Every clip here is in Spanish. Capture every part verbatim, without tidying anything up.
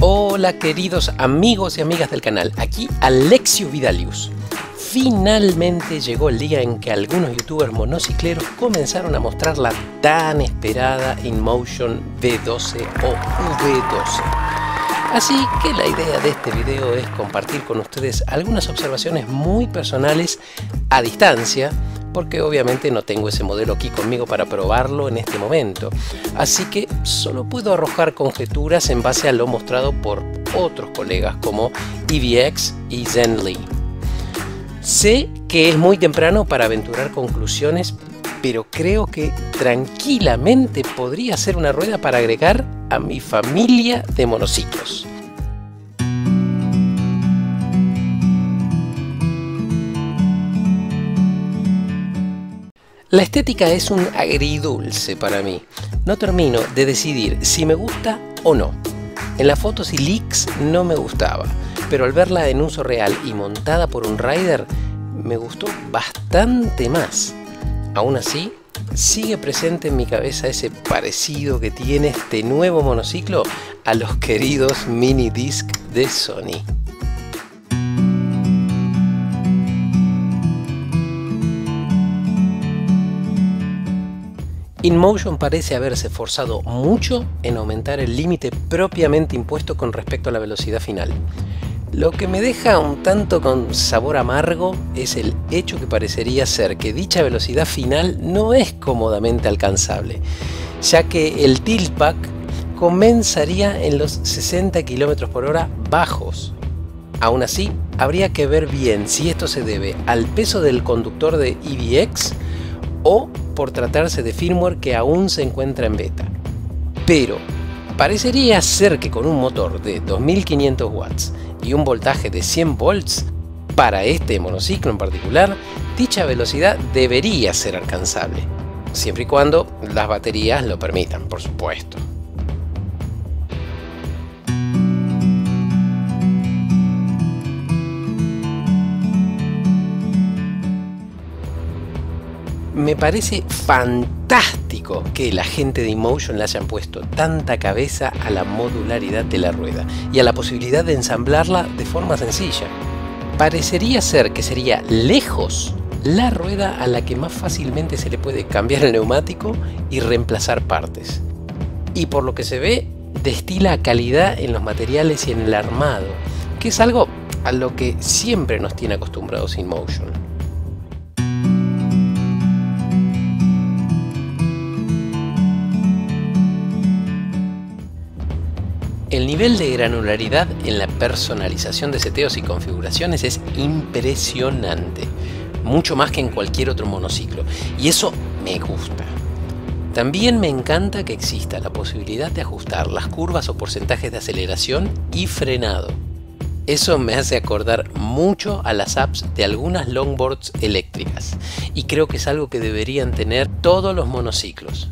Hola queridos amigos y amigas del canal, aquí Alexius Vidalius. Finalmente llegó el día en que algunos youtubers monocicleros comenzaron a mostrar la tan esperada Inmotion V doce o V doce. Así que la idea de este video es compartir con ustedes algunas observaciones muy personales a distancia, porque obviamente no tengo ese modelo aquí conmigo para probarlo en este momento. Así que solo puedo arrojar conjeturas en base a lo mostrado por otros colegas como E V X y Zen Lee. Sé que es muy temprano para aventurar conclusiones, pero creo que tranquilamente podría hacer una rueda para agregar a mi familia de monociclos. La estética es un agridulce para mí. No termino de decidir si me gusta o no. En las fotos y leaks no me gustaba, pero al verla en uso real y montada por un rider, me gustó bastante más. Aún así, sigue presente en mi cabeza ese parecido que tiene este nuevo monociclo a los queridos mini disc de Sony. Inmotion parece haberse esforzado mucho en aumentar el límite propiamente impuesto con respecto a la velocidad final. Lo que me deja un tanto con sabor amargo es el hecho que parecería ser que dicha velocidad final no es cómodamente alcanzable, ya que el tilt-back comenzaría en los sesenta kilómetros por hora bajos. Aún así, habría que ver bien si esto se debe al peso del conductor de E V X o por tratarse de firmware que aún se encuentra en beta. Pero parecería ser que con un motor de dos mil quinientos watts y un voltaje de cien volts, para este monociclo en particular, dicha velocidad debería ser alcanzable, siempre y cuando las baterías lo permitan, por supuesto. Me parece fantástico que la gente de Inmotion le hayan puesto tanta cabeza a la modularidad de la rueda y a la posibilidad de ensamblarla de forma sencilla. Parecería ser que sería lejos la rueda a la que más fácilmente se le puede cambiar el neumático y reemplazar partes. Y por lo que se ve, destila calidad en los materiales y en el armado, que es algo a lo que siempre nos tiene acostumbrados Inmotion. El nivel de granularidad en la personalización de seteos y configuraciones es impresionante, mucho más que en cualquier otro monociclo, y eso me gusta. También me encanta que exista la posibilidad de ajustar las curvas o porcentajes de aceleración y frenado. Eso me hace acordar mucho a las apps de algunas longboards eléctricas, y creo que es algo que deberían tener todos los monociclos.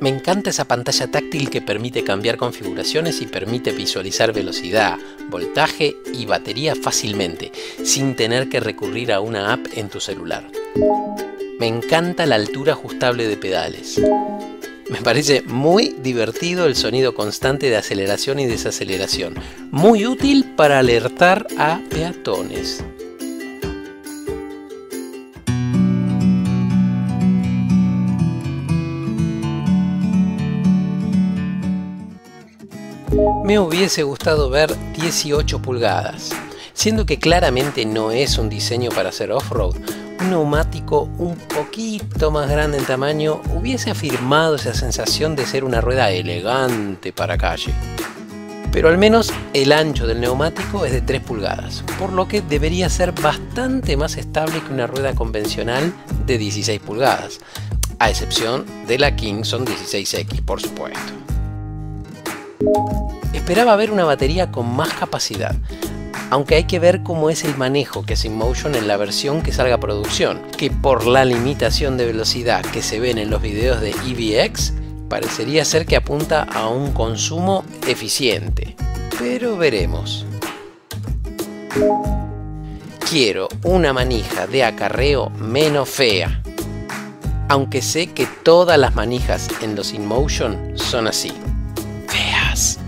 Me encanta esa pantalla táctil que permite cambiar configuraciones y permite visualizar velocidad, voltaje y batería fácilmente, sin tener que recurrir a una app en tu celular. Me encanta la altura ajustable de pedales. Me parece muy divertido el sonido constante de aceleración y desaceleración, muy útil para alertar a peatones. Me hubiese gustado ver dieciocho pulgadas, siendo que claramente no es un diseño para hacer off-road. Un neumático un poquito más grande en tamaño hubiese afirmado esa sensación de ser una rueda elegante para calle. Pero al menos el ancho del neumático es de tres pulgadas, por lo que debería ser bastante más estable que una rueda convencional de dieciséis pulgadas, a excepción de la Kingston dieciséis equis, por supuesto. Esperaba ver una batería con más capacidad, aunque hay que ver cómo es el manejo que hace Inmotion en la versión que salga a producción, que por la limitación de velocidad que se ven en los videos de E V X, parecería ser que apunta a un consumo eficiente, pero veremos. Quiero una manija de acarreo menos fea, aunque sé que todas las manijas en los Inmotion son así, feas.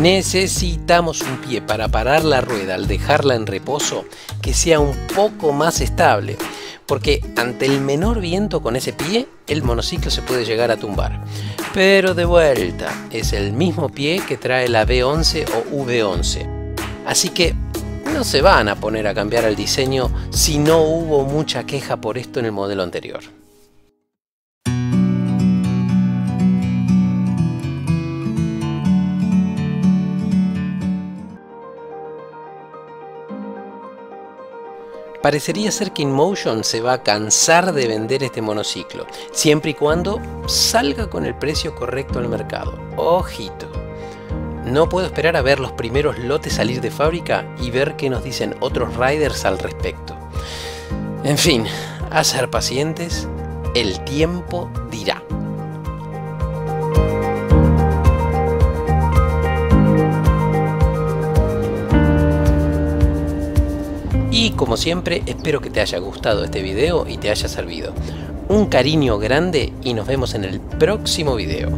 Necesitamos un pie para parar la rueda al dejarla en reposo que sea un poco más estable, porque ante el menor viento con ese pie el monociclo se puede llegar a tumbar. Pero de vuelta, es el mismo pie que trae la B once o V once, así que no se van a poner a cambiar el diseño si no hubo mucha queja por esto en el modelo anterior. Parecería ser que Inmotion se va a cansar de vender este monociclo, siempre y cuando salga con el precio correcto al mercado. ¡Ojito! No puedo esperar a ver los primeros lotes salir de fábrica y ver qué nos dicen otros riders al respecto. En fin, a ser pacientes, el tiempo dirá. Y como siempre, espero que te haya gustado este video y te haya servido. Un cariño grande y nos vemos en el próximo video.